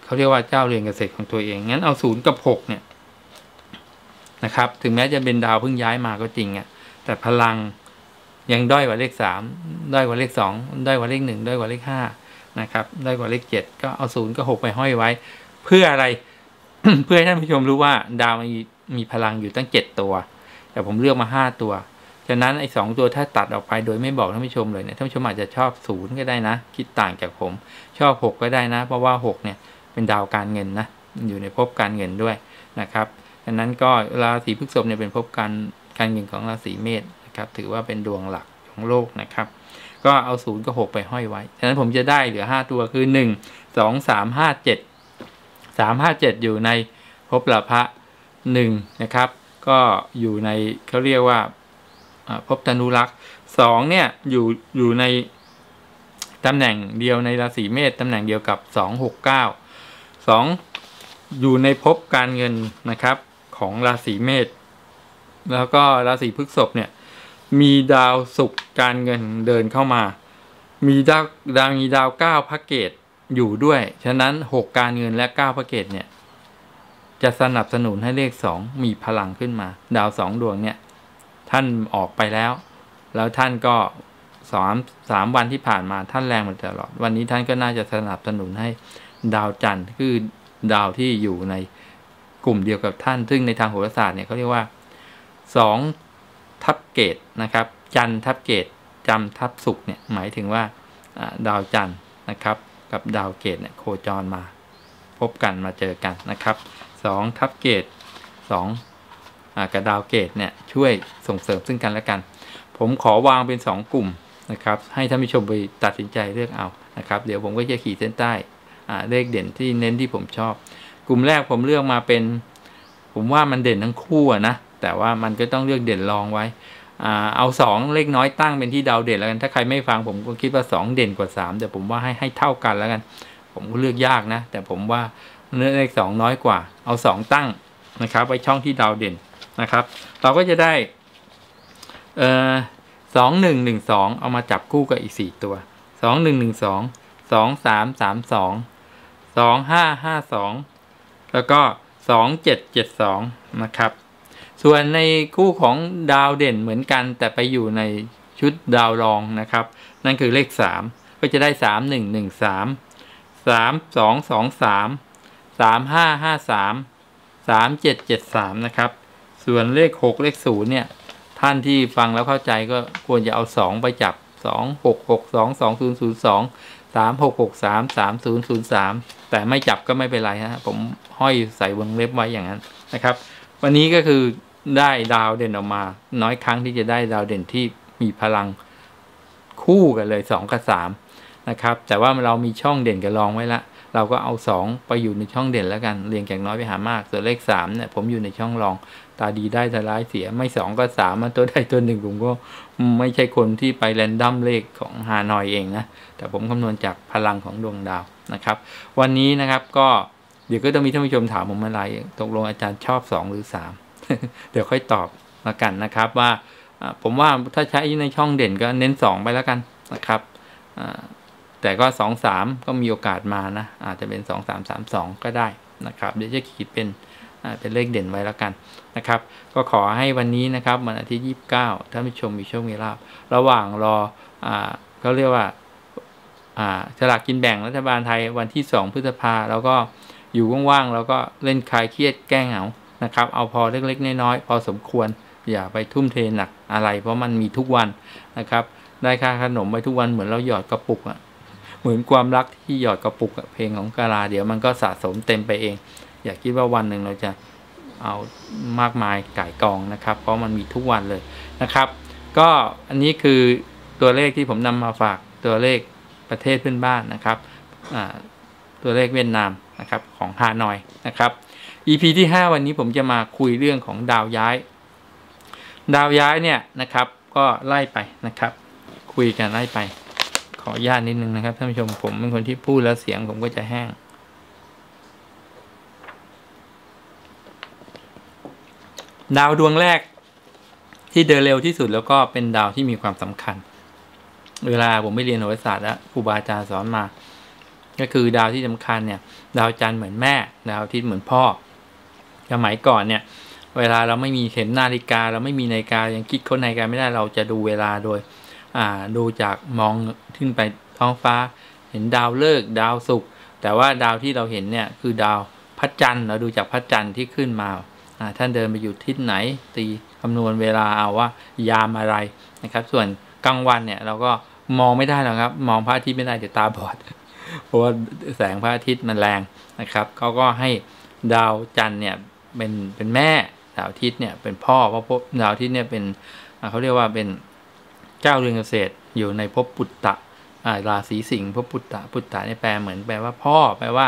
เขาเรียกว่าเจ้าเรือนเกษตรของตัวเองงั้นเอา0 กับ 6เนี่ยนะครับถึงแม้จะเป็นดาวเพิ่งย้ายมาก็จริงอ่ะแต่พลังยังด้อยกว่าเลข3ด้อยกว่าเลข2ด้อยกว่าเลข1ด้อยกว่าเลข5นะครับด้อยกว่าเลข7ก็เอา0 กับ 6ไปห้อยไว้เพื่ออะไร เพื่อให้ท่านผู้ชมรู้ว่าดาวมีพลังอยู่ตั้ง7 ตัวแต่ผมเลือกมา5 ตัวฉะนั้นไอ้2 ตัวถ้าตัดออกไปโดยไม่บอกท่านผู้ชมเลยเนี่ยท่านผู้ชมอาจจะชอบ0ก็ได้นะคิดต่างจากผมชอบ6ก็ได้นะเพราะว่า6เนี่ยเป็นดาวการเงินนะอยู่ในภพการเงินด้วยนะครับฉะนั้นก็ราศีพฤษภเนี่ยเป็นภพการเงินของราศีเมษครับถือว่าเป็นดวงหลักของโลกนะครับก็เอา0 กับ 6ไปห้อยไว้ฉะนั้นผมจะได้เหลือ5 ตัวคือ1 2 3 5 7 3 5 7อยู่ในภพละพะ1นะครับก็อยู่ในเขาเรียกว่าภพธนูรักษ์2เนี่ยอยู่ในตำแหน่งเดียวในราศีเมษตำแหน่งเดียวกับ2 6 9 2อยู่ในภพการเงินนะครับของราศีเมษแล้วก็ราศีพฤษภเนี่ยมีดาวศุกร์การเงินเดินเข้ามามีดาว9 พระเกตอยู่ด้วยฉะนั้น6 การเงินและ9 พระเกตเนี่ยจะสนับสนุนให้เลข2มีพลังขึ้นมาดาว2 ดวงเนี่ยท่านออกไปแล้วท่านก็3 วันที่ผ่านมาท่านแรงมาตลอดวันนี้ท่านก็น่าจะสนับสนุนให้ดาวจันทร์คือดาวที่อยู่ในกลุ่มเดียวกับท่านซึ่งในทางโหราศาสตร์เนี่ยเขาเรียกว่า2 ทับเกตนะครับจันทร์ทับเกตจำทับศุกร์เนี่ยหมายถึงว่าดาวจันทร์นะครับกับดาวเกตเนี่ยโคจรมาพบกันมาเจอกันนะครับ2 ทับเกตกับดาวเกตเนี่ยช่วยส่งเสริมซึ่งกันและกันผมขอวางเป็น2 กลุ่มนะครับให้ท่านผู้ชมไปตัดสินใจเลือกเอานะครับเดี๋ยวผมก็จะขีดเส้นใต้เลขเด่นที่เน้นที่ผมชอบกลุ่มแรกผมเลือกมาเป็นผมว่ามันเด่นทั้งคู่นะแต่ว่ามันก็ต้องเลือกเด่นรองไว้เอา2 เลขน้อยตั้งเป็นที่ดาวเด่นแล้วกันถ้าใครไม่ฟังผมก็คิดว่า2 เด่นกว่า 3แต่ผมว่าให้เท่ากันแล้วกันผมก็เลือกยากนะแต่ผมว่าเลข2 น้อยกว่าเอา2ตั้งนะครับไว้ช่องที่ดาวเด่นนะครับเราก็จะได้2 1 1 2เอามาจับคู่กับอีก4 ตัว2 1 1 2 2 3 3 2 2 5 5 2แล้วก็2 7 7 2นะครับ ส่วนในคู่ของดาวเด่นเหมือนกันแต่ไปอยู่ในชุดดาวรองนะครับนั่นคือเลข3ก็จะได้3113 3223 3553 3773นะครับส่วนเลข6เลข0เนี่ยท่านที่ฟังแล้วเข้าใจก็ควรจะเอา2ไปจับ2662 2002 3663 3003แต่ไม่จับก็ไม่เป็นไรฮะผมห้อยใส่วงเล็บไว้อย่างนั้นนะครับวันนี้ก็คือได้ดาวเด่นออกมาน้อยครั้งที่จะได้ดาวเด่นที่มีพลังคู่กันเลย2กับ3นะครับแต่ว่าเรามีช่องเด่นกับรองไว้ละเราก็เอา2ไปอยู่ในช่องเด่นแล้วกันเรียงจากน้อยไปหามากส่วนเลข3เนี่ยผมอยู่ในช่องรองตาดีได้ตาร้ายเสียไม่2ก็3มันตัวใดตัวหนึ่งผมก็ไม่ใช่คนที่ไปแรนดัมเลขของฮานอยเองนะแต่ผมคำนวณจากพลังของดวงดาวนะครับวันนี้นะครับก็เดี๋ยวก็จะมีท่านผู้ชมถามผมอะไรตกลงอาจารย์ชอบ2หรือ3 เดี๋ยวค่อยตอบมากันนะครับว่าผมว่าถ้าใช้ในช่องเด่นก็เน้น2ไปแล้วกันนะครับแต่ก็2-3ก็มีโอกาสมานะอาจจะเป็น2-3-3-2ก็ได้นะครับเดี๋ยวจะขีดเป็นเลขเด่นไว้แล้วกันนะครับก็ขอให้วันนี้นะครับวันอาทิตย์29ท่านผู้ชมมีโชคมีลาภระหว่างรอเขาเรียกว่าฉลากกินแบ่งรัฐบาลไทยวันที่2 พฤษภาคมแล้วก็อยู่ว่างๆแล้วก็เล่นคลายเครียดแก้เหงานะครับเอาพอเล็กๆน้อยๆพอสมควรอย่าไปทุ่มเทหนักอะไรเพราะมันมีทุกวันนะครับได้ค่าขนมไปทุกวันเหมือนเราหยอดกระปุกอะเหมือนความรักที่หยอดกระปุกเพลงของกาลาเดี๋ยวมันก็สะสมเต็มไปเองอย่าคิดว่าวันหนึ่งเราจะเอามากมายก่ายกองนะครับเพราะมันมีทุกวันเลยนะครับก็อันนี้คือตัวเลขที่ผมนำมาฝากตัวเลขประเทศเพื่อนบ้านนะครับตัวเลขเวียดนามนะครับของฮานอยนะครับ EP ที่5วันนี้ผมจะมาคุยเรื่องของดาวย้ายเนี่ยนะครับก็ไล่ไปนะครับคุยกันไล่ไปขออนุญาตนิดนึงนะครับท่านผู้ชมผมเป็นคนที่พูดแล้วเสียงผมก็จะแห้งดาวดวงแรกที่เดินเร็วที่สุดแล้วก็เป็นดาวที่มีความสำคัญเวลาผมไปเรียนโหราศาสตร์แล้วครูบาอาจารย์สอนมาก็คือดาวที่สำคัญเนี่ยดาวจันทร์เหมือนแม่ดาวอาทิตย์เหมือนพ่อสมัยก่อนเนี่ยเวลาเราไม่มีเข็มนาฬิกาเราไม่มีนาฬิกายังคิดค้นนาฬิกาไม่ได้เราจะดูเวลาโดยดูจากมองขึ้นไปท้องฟ้าเห็นดาวฤกษ์ดาวศุกร์แต่ว่าดาวที่เราเห็นเนี่ยคือดาวพระจันทร์เราดูจากพระจันทร์ที่ขึ้นมาท่านเดินไปอยู่ทิศไหนตีคำนวณเวลาเอาว่ายามอะไรนะครับส่วนกลางวันเนี่ยเราก็มองไม่ได้หรอกครับมองพระอาทิตย์ไม่ได้จะตาบอดเพราะว่าแสงพระอาทิตย์มันแรงนะครับเขาก็ให้ดาวจันทร์เนี่ยเป็นแม่ดาวอาทิตย์เนี่ยเป็นพ่อเพราะดาวอาทิตย์เนี่ยเป็นเขาเรียกว่าเป็นเจ้าเรือนเกษตรอยู่ในภพปุตตะราศีสิงห์ภพปุตตะเนี่ยแปลเหมือนแปลว่าพ่อแปลว่า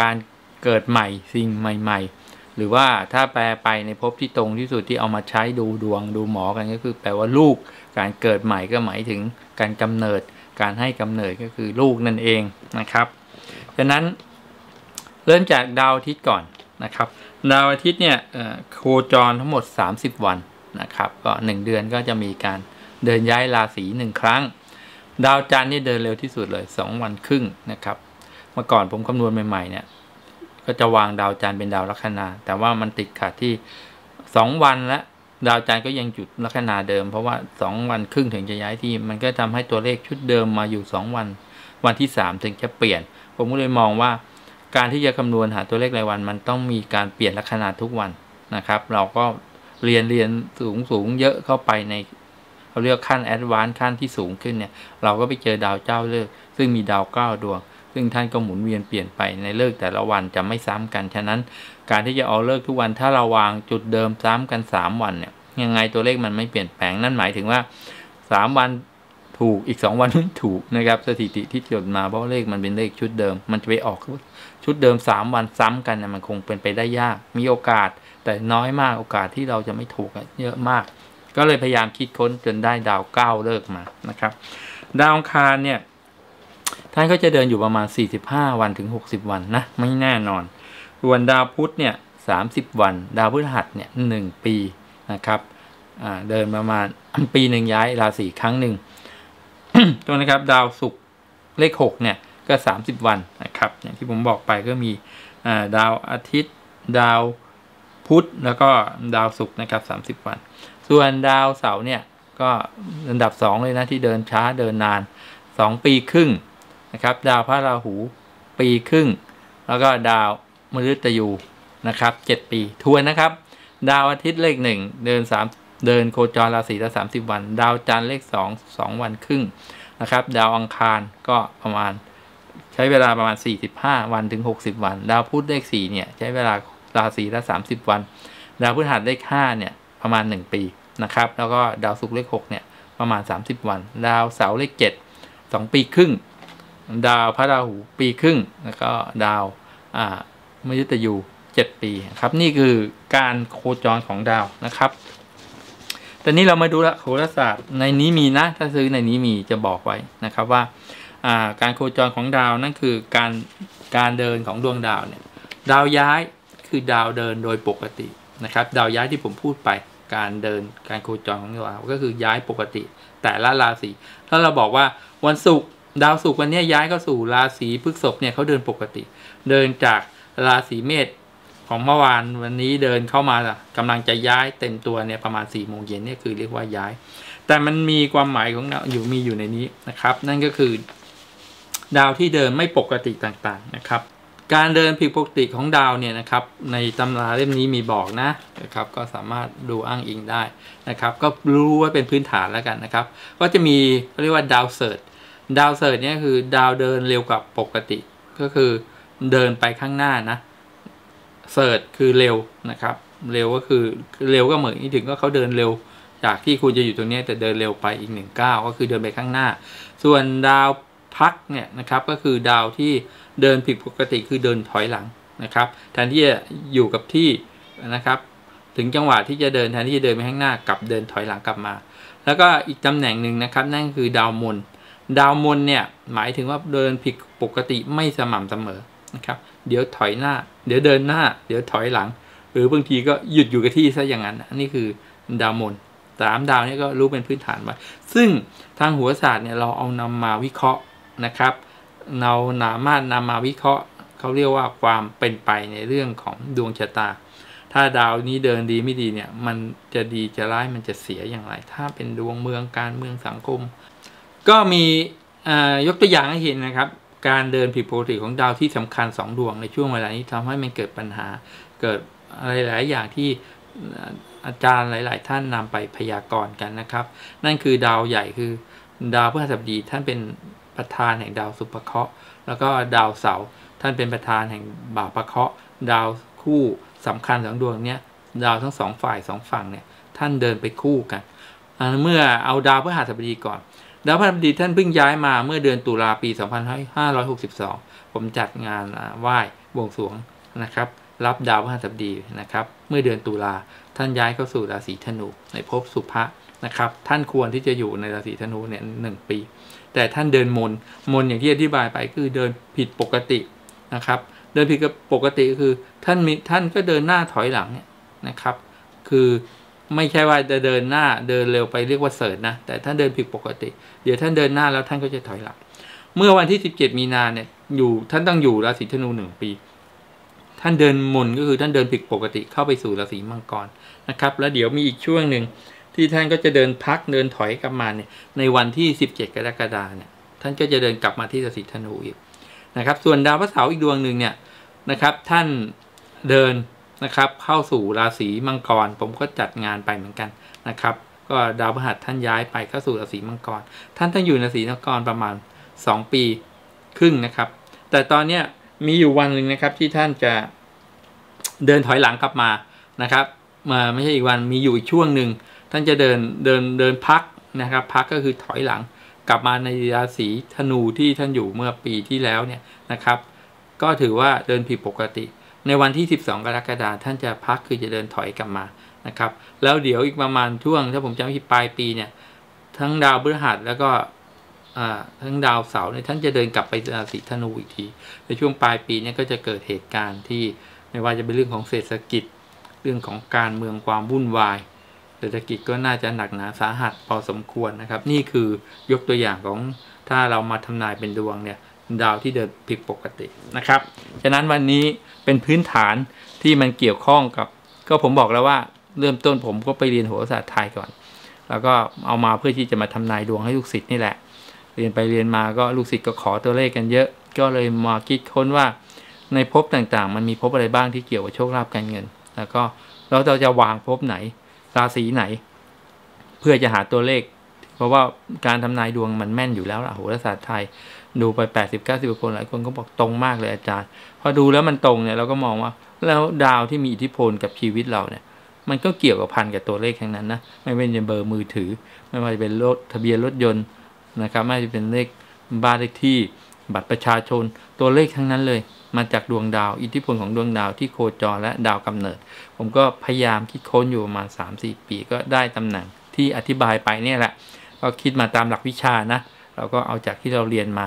การเกิดใหม่สิ่งใหม่ๆหรือว่าถ้าแปลไปในภพที่ตรงที่สุดที่เอามาใช้ดูดวงดูหมอกันก็คือแปลว่าลูกการเกิดใหม่ก็หมายถึงการกำเนิดการให้กำเนิดก็คือลูกนั่นเองนะครับฉะนั้นเริ่มจากดาวอาทิตย์ก่อนนะครับดาวอาทิตย์เนี่ยโคจรทั้งหมด30วันนะครับก็1เดือนก็จะมีการเดินย้ายราศี1ครั้งดาวจันทร์นี่เดินเร็วที่สุดเลย2 วันครึ่งนะครับเมื่อก่อนผมคำนวณใหม่ๆเนี่ยก็จะวางดาวจันทร์เป็นดาวลัคนาแต่ว่ามันติดขัดที่2 วันและดาวจันทร์ก็ยังจุดลัคนาเดิมเพราะว่า2 วันครึ่งถึงจะย้ายที่มันก็ทำให้ตัวเลขชุดเดิมมาอยู่2 วันวันที่3ถึงจะเปลี่ยนผมก็เลยมองว่าการที่จะคำนวณหาตัวเลขรายวันมันต้องมีการเปลี่ยนลัคนาทุกวันนะครับเราก็เรียนสูงเยอะเข้าไปในเขาเรียกขั้นแอดวานซ์ขั้นที่สูงขึ้นเนี่ยเราก็ไปเจอดาวเจ้าฤกษ์ซึ่งมีดาว9 ดวงซึ่งท่านก็หมุนเวียนเปลี่ยนไปในฤกษ์แต่ละวันจะไม่ซ้ำกันฉะนั้นการที่จะเอาฤกษ์ทุกวันถ้าเราวางจุดเดิมซ้ำกัน3 วันเนี่ยยังไงตัวเลขมันไม่เปลี่ยนแปลงนั่นหมายถึงว่า3 วันถูกอีก2 วันไม่ถูกนะครับสถิติที่จดมาเพราะเลขมันเป็นเลขชุดเดิมมันจะไปออกชุดเดิม3 วันซ้ำกันเนี่ยมันคงเป็นไปได้ยากมีโอกาสแต่น้อยมากโอกาสที่เราจะไม่ถูกเยอะมากก็เลยพยายามคิดค้นจนได้ดาว9 ฤกษ์มานะครับดาวอังคารเนี่ยท่านก็จะเดินอยู่ประมาณ45 วันถึง60 วันนะไม่แน่นอนส่วนดาวพุธเนี่ย30 วันดาวพฤหัสเนี่ย1 ปีนะครับเดินประมาณปี 1ย้ายราศีครั้ง 1 ตรงนะครับดาวศุกร์เลข6เนี่ยก็30 วันนะครับอย่างที่ผมบอกไปก็มีดาวอาทิตย์ดาว พุธแล้วก็ดาวศุกร์นะครับ30วันส่วนดาวเสาร์เนี่ยก็อันดับ2เลยนะที่เดินช้าเดินนาน2ปีครึ่งนะครับดาวพระราหูปีครึ่งแล้วก็ดาวมฤตยูนะครับ7ปีทวนนะครับดาวอาทิตย์เลข1เดิน3เดินโคจรราศีละ30วันดาวจันทร์เลข2วันครึ่งนะครับดาวอังคารก็ประมาณใช้เวลาประมาณ45วันถึง60วันดาวพุธเลข4เนี่ยใช้เวลาราศีละ30วันดาวพฤหัสเลข5เนี่ยประมาณ1ปีนะครับแล้วก็ดาวศุกร์เลข6เนี่ยประมาณ30วันดาวเสาร์เลข7 2ปีครึ่งดาวพระราหูปีครึ่งแล้วก็ดาวมฤตยู7ปีครับนี่คือการโคจรของดาวนะครับแต่นี้เรามาดูละโหราศาสตร์ในนี้มีนะถ้าซื้อในนี้มีจะบอกไว้นะครับว่าการโคจรของดาวนั่นคือการเดินของดวงดาวเนี่ยดาวย้ายคือดาวเดินโดยปกตินะครับดาวย้ายที่ผมพูดไปการเดินการโคจรของดาวก็คือย้ายปกติแต่ละราศีถ้าเราบอกว่าวันศุกร์ดาวศุกร์วันนี้ย้ายเข้าสู่ราศีพฤษภเนี่ยเขาเดินปกติเดินจากราศีเมษของเมื่อวานวันนี้เดินเข้ามากำลังจะย้ายเต็มตัวเนี่ยประมาณ4โมงเย็นเนี่ยคือเรียกว่าย้ายแต่มันมีความหมายของเราอยู่มีอยู่ในนี้นะครับนั่นก็คือดาวที่เดินไม่ปกติต่างๆนะครับการเดินผิดปกติของดาวเนี่ยนะครับในตำราเล่มนี้มีบอกนะครับก็สามารถดูอ้างอิงได้นะครับก็รู้ว่าเป็นพื้นฐานแล้วกันนะครับก็จะมีเรียกว่าดาวเสิร์ชดาวเสิร์ชเนี่ยคือดาวเดินเร็วกว่าปกติก็คือเดินไปข้างหน้านะเสิร์ชคือเร็วนะครับเร็วก็คือเร็วก็เหมือนที่ถึงว่าเขาเดินเร็วจากที่คุณจะอยู่ตรงนี้แต่เดินเร็วไปอีก1ก้าวก็คือเดินไปข้างหน้าส่วนดาวพักเนี่ยนะครับก็คือดาวที่เดินผิดปกติคือเดินถอยหลังนะครับแทนที่จะอยู่กับที่นะครับถึงจังหวะที่จะเดินแทนที่จะเดินไปข้างหน้ากลับเดินถอยหลังกลับมาแล้วก็อีกตำแหน่งหนึ่งนะครับนั่นคือดาวมนเนี่ยหมายถึงว่าเดินผิดปกติไม่สม่ำเสมอนะครับเดี๋ยวถอยหน้าเดี๋ยวเดินหน้าเดี๋ยวถอยหลังหรือบางทีก็หยุดอยู่กับที่ซะอย่างนั้นนี่คือดาวมน3ดาวนี้ก็รู้เป็นพื้นฐานไว้ซึ่งทางโหราศาสตร์เนี่ยเราเอานำมาวิเคราะห์นะครับเราสามารถนำมาวิเคราะห์เขาเรียกว่าความเป็นไปในเรื่องของดวงชะตาถ้าดาวนี้เดินดีไม่ดีเนี่ยมันจะดีจะร้ายมันจะเสียอย่างไรถ้าเป็นดวงเมืองการเมืองสังคมก็มียกตัวอย่างให้เห็นนะครับการเดินผิดปกติของดาวที่สำคัญ2ดวงในช่วงเวลานี้ทำให้มันเกิดปัญหาเกิดอะไรหลายอย่างที่อาจารย์หลายๆท่านนำไปพยากรณ์กันนะครับนั่นคือดาวใหญ่คือดาวพฤหัสบดีท่านเป็นประธานแห่งดาวศุภเคราะห์แล้วก็ดาวเสาร์ท่านเป็นประธานแห่งบาปเคราะห์ดาวคู่สำคัญสองดวงเนี้ยดาวทั้ง2ฝ่าย2ฝั่งเนี่ยท่านเดินไปคู่กันเมื่อเอาดาวพฤหัสบดีก่อนดาวพฤหัสบดีท่านเพิ่งย้ายมาเมื่อเดือนตุลาปี2562ผมจัดงานไหว้บวงสรวงนะครับรับดาวพฤหัสบดีนะครับเมื่อเดือนตุลาท่านย้ายเข้าสู่ราศีธนูในภพสุภะนะครับท่านควรที่จะอยู่ในราศีธนูเนี่ย1ปีแต่ท่านเดินมนอย่างที่อธิบายไปคือเดินผิดปกตินะครับเดินผิดปกติคือท่านก็เดินหน้าถอยหลังเนี่ยนะครับคือไม่ใช่ว่าจะเดินหน้าเดินเร็วไปเรียกว่าเสิร์ชนะแต่ท่านเดินผิดปกติเดี๋ยวท่านเดินหน้าแล้วท่านก็จะถอยหลังเมื่อวันที่17มีนาเนี่ยท่านต้องอยู่ราศีธนู1ปีท่านเดินมนก็คือท่านเดินผิดปกติเข้าไปสู่ราศีมังกรนะครับแล้วเดี๋ยวมีอีกช่วงหนึ่งที่ท่านก็จะเดินพักเดินถอยกลับมาเนี่ยในวันที่17กรกฎาคมเนี่ยท่านก็จะเดินกลับมาที่ราศีธนูอีกนะครับส่วนดาวพฤหัสอีกดวงหนึ่งเนี่ยนะครับท่านเดินนะครับเข้าสู่ราศีมังกรผมก็จัดงานไปเหมือนกันนะครับก็ดาวพฤหัสท่านย้ายไปเข้าสู่ราศีมังกรท่านอยู่ในราศีมังกรประมาณ2ปีครึ่งนะครับแต่ตอนเนี้ยมีอยู่วันหนึ่งนะครับที่ท่านจะเดินถอยหลังกลับมานะครับมาไม่ใช่อีกวันมีอยู่อีกช่วงหนึ่งท่านจะเดินพักนะครับพักก็คือถอยหลังกลับมาในราศีธนูที่ท่านอยู่เมื่อปีที่แล้วเนี่ยนะครับก็ถือว่าเดินผิดปกติในวันที่12กรกฎาคมท่านจะพักคือจะเดินถอยกลับมานะครับแล้วเดี๋ยวอีกประมาณช่วงถ้าผมจำไม่ผิดปลายปีเนี่ยทั้งดาวพฤหัสแล้วก็ทั้งดาวเสาร์เนี่ยท่านจะเดินกลับไปราศีธนูอีกทีในช่วงปลายปีเนี่ยก็จะเกิดเหตุการณ์ที่ไม่ว่าจะเป็นเรื่องของเศรษฐกิจเรื่องของการเมืองความวุ่นวายเศรษฐกิจก็น่าจะหนักหนาสาหัสพอสมควรนะครับนี่คือยกตัวอย่างของถ้าเรามาทำนายเป็นดวงเนี่ยดาวที่เดินผิดปกตินะครับฉะนั้นวันนี้เป็นพื้นฐานที่มันเกี่ยวข้องกับ ก็ผมบอกแล้วว่าเริ่มต้นผมก็ไปเรียนโหราศาสตร์ไทยก่อนแล้วก็เอามาเพื่อที่จะมาทำนายดวงให้ลูกศิษย์นี่แหละเรียนไปเรียนมาก็ลูกศิษย์ก็ขอตัวเลขกันเยอะก็เลยมาคิดค้นว่าในภพต่างๆมันมีภพอะไรบ้างที่เกี่ยวกับโชคลาภการเงินแล้วก็เราจะวางภพไหนราศีไหนเพื่อจะหาตัวเลขเพราะว่าการทำนายดวงมันแม่นอยู่แล้วล่ะโหราศาสตร์ไทยดูไป 80-90 คนหลายคนก็บอกตรงมากเลยอาจารย์พอดูแล้วมันตรงเนี่ยเราก็มองว่าแล้วดาวที่มีอิทธิพลกับชีวิตเราเนี่ยมันก็เกี่ยวกับพันกับตัวเลขทั้งนั้นนะไม่ว่าจะเบอร์มือถือไม่ว่าจะเป็นรถทะเบียนรถยนต์นะครับไม่ว่าจะเป็นเลขบ้านเลขที่บัตรประชาชนตัวเลขทั้งนั้นเลยมาจากดวงดาวอิทธิพลของดวงดาวที่โคจรและดาวกำเนิดผมก็พยายามคิดค้นอยู่ประมาณ 3-4 ปีก็ได้ตำแหน่งที่อธิบายไปเนี่ยแหละก็คิดมาตามหลักวิชานะเราก็เอาจากที่เราเรียนมา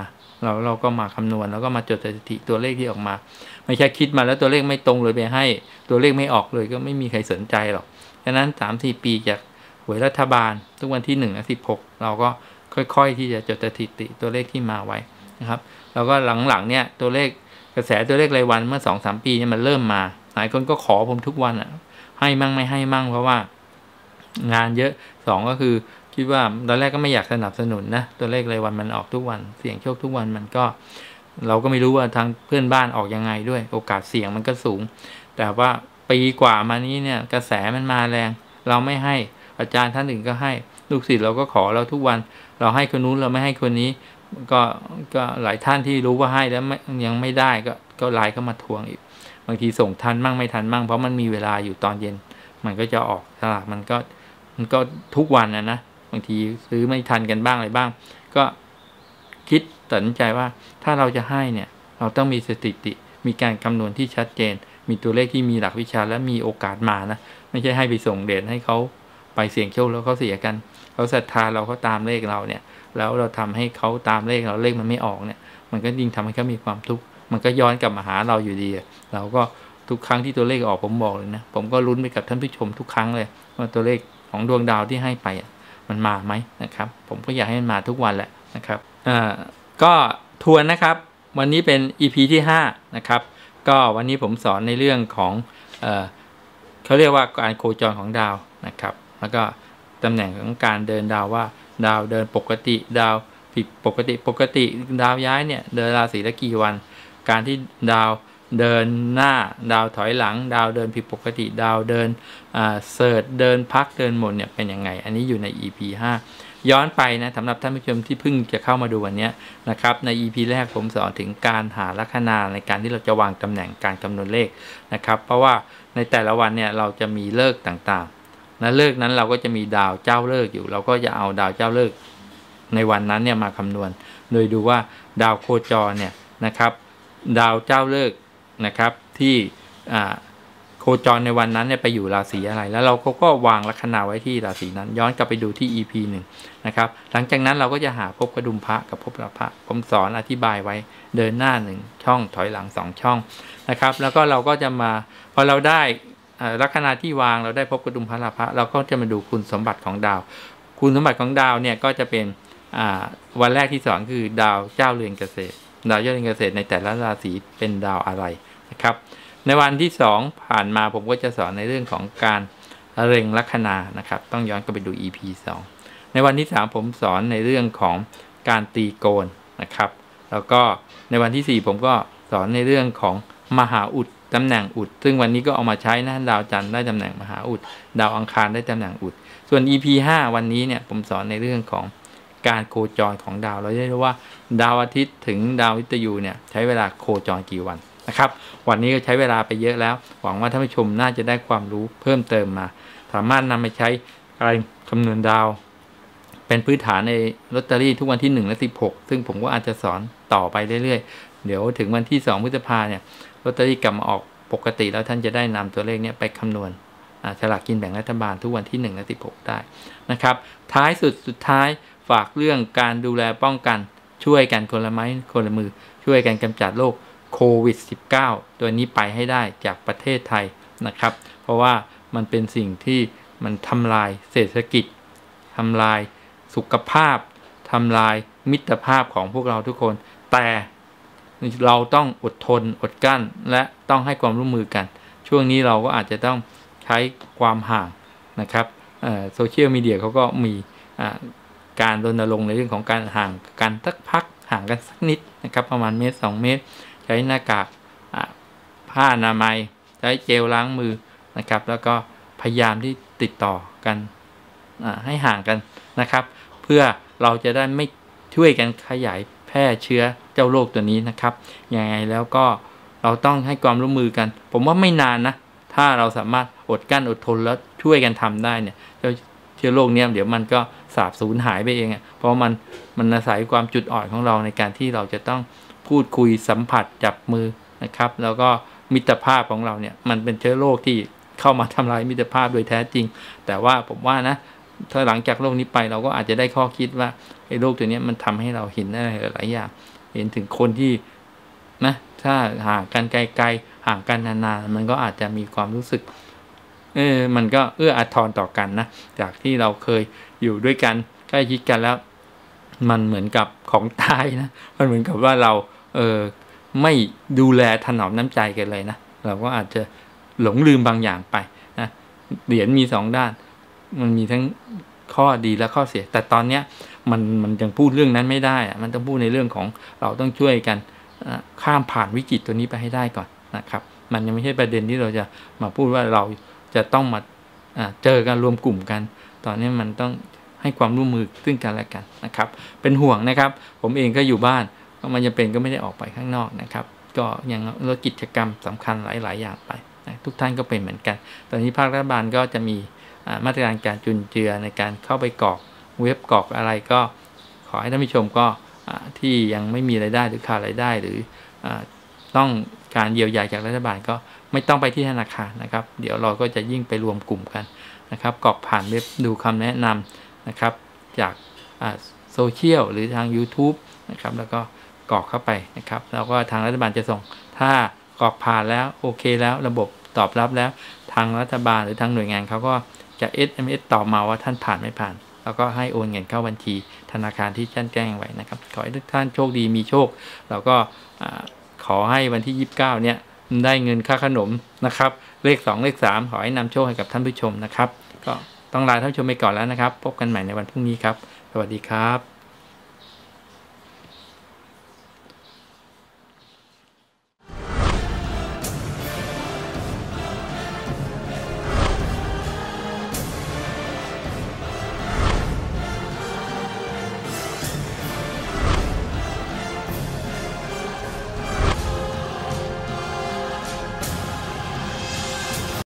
เราก็มาคำนวณแล้วก็มาจดสถิติตัวเลขที่ออกมาไม่ใช่คิดมาแล้วตัวเลขไม่ตรงเลยไปให้ตัวเลขไม่ออกเลยก็ไม่มีใครสนใจหรอกฉะนั้น 3-4 ปีจากหวยรัฐบาลทุกวันที่1 และ 16เราก็ค่อยๆที่จะจดสถิติตัวเลขที่มาไว้นะครับแล้วก็หลังๆเนี่ยตัวเลขกระแสตัวเลขรายวันเมื่อ 2-3 ปีเนี่ยมันเริ่มมาหลายคนก็ขอผมทุกวันอ่ะให้มั่งไม่ให้มั่งเพราะว่างานเยอะ2ก็คือคิดว่าตอนแรกก็ไม่อยากสนับสนุนนะตัวเลขรายวันมันออกทุกวันเสี่ยงโชคทุกวันมันก็เราก็ไม่รู้ว่าทางเพื่อนบ้านออกยังไงด้วยโอกาสเสี่ยงมันก็สูงแต่ว่าปีกว่ามานี้เนี่ยกระแสมันมาแรงเราไม่ให้อาจารย์ท่านอื่นก็ให้ลูกศิษย์เราก็ขอเราทุกวันเราให้คนนู้นเราไม่ให้คนนี้ก็หลายท่านที่รู้ว่าให้แล้วยังไม่ได้ก็ไลน์เข้ามาทวงอีกบางทีส่งทันมั่งไม่ทันมั่งเพราะมันมีเวลาอยู่ตอนเย็นมันก็จะออกสลากมันก็ทุกวันนะบางทีซื้อไม่ทันกันบ้างอะไรบ้างก็คิดตัดใจว่าถ้าเราจะให้เนี่ยเราต้องมีสถิติมีการคำนวณที่ชัดเจนมีตัวเลขที่มีหลักวิชาและมีโอกาสมานะไม่ใช่ให้ไปส่งเดชให้เขาไปเสี่ยงโชคแล้วเขาเสียกันเขาศรัทธาเราเขาตามเลขเราเนี่ยแล้วเราทำให้เขาตามเลขเราเลขมันไม่ออกเนี่ยมันก็ยิ่งทำให้เขามีความทุกข์มันก็ย้อนกลับมาหาเราอยู่ดีเราก็ทุกครั้งที่ตัวเลขออกผมบอกเลยนะผมก็ลุ้นไปกับท่านผู้ชมทุกครั้งเลยว่าตัวเลขของดวงดาวที่ให้ไปมันมาไหมนะครับผมก็อยากให้มันมาทุกวันแหละนะครับก็ทวนนะครับวันนี้เป็น EP ที่ 5นะครับก็วันนี้ผมสอนในเรื่องของเขาเรียกว่าการโคจรของดาวนะครับแล้วก็ตำแหน่งของการเดินดาวว่าดาวเดินปกติดาวผิดปกติดาวย้ายเนี่ยเดินราศีละกี่วันการที่ดาวเดินหน้าดาวถอยหลังดาวเดินผิดปกติดาวเดินเสิร์ชเดินพักเดินหมุนเนี่ยเป็นยังไงอันนี้อยู่ใน EP 5 ย้อนไปนะสำหรับท่านผู้ชมที่เพิ่งจะเข้ามาดูวันนี้นะครับใน EP แรกผมสอนถึงการหาลัคนาในการที่เราจะวางตำแหน่งการคำนวณเลขนะครับเพราะว่าในแต่ละวันเนี่ยเราจะมีฤกษ์ต่างๆและเลิกนั้นเราก็จะมีดาวเจ้าเลิกอยู่เราก็จะเอาดาวเจ้าเลิกในวันนั้นเนี่ยมาคำนวณโดยดูว่าดาวโคจรเนี่ยนะครับดาวเจ้าเลิกนะครับที่โคจรในวันนั้นเนี่ยไปอยู่ราศีอะไรแล้วเราก็วางลัคนาไว้ที่ราศีนั้นย้อนกลับไปดูที่ EP 1นะครับหลังจากนั้นเราก็จะหาภพกระดุมพระกับภพละพระผมสอนอธิบายไว้เดินหน้า1ช่องถอยหลัง2ช่องนะครับแล้วก็เราก็จะมาพอเราได้ลัคนาที่วางเราได้พบกระดุมพระราพะเราก็จะมาดูคุณสมบัติของดาวคุณสมบัติของดาวเนี่ยก็จะเป็นวันแรกที่สอนคือดาวเจ้าเรือนเกษตรดาวเจ้าเรือนเกษตรในแต่ละราศีเป็นดาวอะไรนะครับในวันที่2ผ่านมาผมก็จะสอนในเรื่องของการเร็งลัคนานะครับต้องย้อนกลับไปดู EP 2ในวันที่3ผมสอนในเรื่องของการตีโกณนะครับแล้วก็ในวันที่4ผมก็สอนในเรื่องของมหาอุดตำแหน่งอุดซึ่งวันนี้ก็เอามาใช้นะดาวจันทร์ได้ตำแหน่งมหาอุดดาวอังคารได้ตำแหน่งอุดส่วน EP 5วันนี้เนี่ยผมสอนในเรื่องของการโคจรของดาวเราได้รู้ว่าดาวอาทิตย์ถึงดาววิทยุเนี่ยใช้เวลาโคจรกี่วันนะครับวันนี้ก็ใช้เวลาไปเยอะแล้วหวังว่าท่านผู้ชมน่าจะได้ความรู้เพิ่มเติมมาสามารถนำไปใช้อะไรคำนวณดาวเป็นพื้นฐานในลอตเตอรี่ทุกวันที่1 และ 16ซึ่งผมก็อาจจะสอนต่อไปเรื่อยๆเดี๋ยวถึงวันที่2 พฤษภาเนี่ยลอตเตอรี่กลับมาออกปกติแล้วท่านจะได้นำตัวเลขนี้ไปคำนวณฉลากกินแบ่งรัฐบาลทุกวันที่1 และ 16ได้นะครับท้ายสุดท้ายฝากเรื่องการดูแลป้องกันช่วยกันคนละไม้คนละมือช่วยกันกำจัดโรคโควิด -19 ตัวนี้ไปให้ได้จากประเทศไทยนะครับเพราะว่ามันเป็นสิ่งที่มันทำลายเศรษฐกิจทำลายสุขภาพทำลายมิตรภาพของพวกเราทุกคนแต่เราต้องอดทนอดกั้นและต้องให้ความร่วมมือกันช่วงนี้เราก็อาจจะต้อง ใช้ความห่างนะครับโซเชียลมีเดียเขาก็มีการรณรงค์ในเรื่องของการห่างกันสักพักห่างกันสักนิดนะครับประมาณเมตร2เมตรใช้หน้ากากผ้าอนามัยใช้เจลล้างมือนะครับแล้วก็พยายามที่ติดต่อกันให้ห่างกันนะครับเพื่อเราจะได้ไม่ช่วยกันขยายแพร่เชื้อเจ้าโรคตัวนี้นะครับยังไงแล้วก็เราต้องให้ความร่วมมือกันผมว่าไม่นานนะถ้าเราสามารถอดกั้นอดทนแล้วช่วยกันทำได้เนี่ยเชื้อโรคเนี้ยเดี๋ยวมันก็สาบสูญหายไปเองเพราะมันอาศัยความจุดอ่อนของเราในการที่เราจะต้องพูดคุยสัมผัสจับมือนะครับแล้วก็มิตรภาพของเราเนี่ยมันเป็นเชื้อโรคที่เข้ามาทำลายมิตรภาพโดยแท้จริงแต่ว่าผมว่านะถ้าหลังจากโรคนี้ไปเราก็อาจจะได้ข้อคิดว่าไอ้โรคตัวนี้มันทำให้เราเห็นอะไรหลายอย่างเห็นถึงคนที่นะถ้าห่างกันไกลๆห่างกันนานๆมันก็อาจจะมีความรู้สึกมันก็เอื้ออาทรต่อกันนะจากที่เราเคยอยู่ด้วยกันใกล้ชิดกันแล้วมันเหมือนกับของตายนะมันเหมือนกับว่าเราไม่ดูแลถนอมน้ำใจกันเลยนะเราก็อาจจะหลงลืมบางอย่างไปนะเหรียญมี2ด้านมันมีทั้งข้อดีและข้อเสียแต่ตอนเนี้ยมันยังพูดเรื่องนั้นไม่ได้มันต้องพูดในเรื่องของเราต้องช่วยกันข้ามผ่านวิกฤตตัวนี้ไปให้ได้ก่อนนะครับมันยังไม่ใช่ประเด็นที่เราจะมาพูดว่าเราจะต้องมาเจอกันรวมกลุ่มกันตอนนี้มันต้องให้ความร่วมมือซึ่งกันและกันนะครับเป็นห่วงนะครับผมเองก็อยู่บ้านก็มันจะเป็นก็ไม่ได้ออกไปข้างนอกนะครับก็ยังลดกิจกรรมสำคัญหลายๆอย่างไปทุกท่านก็เป็นเหมือนกันตอนนี้ภาครัฐบาลก็จะมีมาตรการการจุนเจือในการเข้าไปกรอกเว็บกรอกอะไรก็ขอให้ท่านผู้ชมก็ที่ยังไม่มีรายได้หรือขาดรายได้หรือต้องการเยียวยาจากรัฐบาลก็ไม่ต้องไปที่ธนาคารนะครับเดี๋ยวเราก็จะยิ่งไปรวมกลุ่มกันนะครับกรอกผ่านเว็บดูคำแนะนำนะครับจากโซเชียลหรือทาง YouTube นะครับแล้วก็กรอกเข้าไปนะครับแล้วก็ทางรัฐบาลจะส่งถ้ากรอกผ่านแล้วโอเคแล้วระบบตอบรับแล้วทางรัฐบาลหรือทางหน่วยงานเขาก็จะ SMS ตอบมาว่าท่านผ่านไม่ผ่านแล้วก็ให้โอนเงินเข้าบัญชีธนาคารที่ท่านแจ้งไว้นะครับขอให้ทุกท่านโชคดีมีโชคแล้วก็ขอให้วันที่29เนี่ยได้เงินค่าขนมนะครับเลข2เลข3ขอให้นำโชคให้กับท่านผู้ชมนะครับก็ต้องลาท่านผู้ชมไปก่อนแล้วนะครับพบกันใหม่ในวันพรุ่งนี้ครับสวัสดีครับ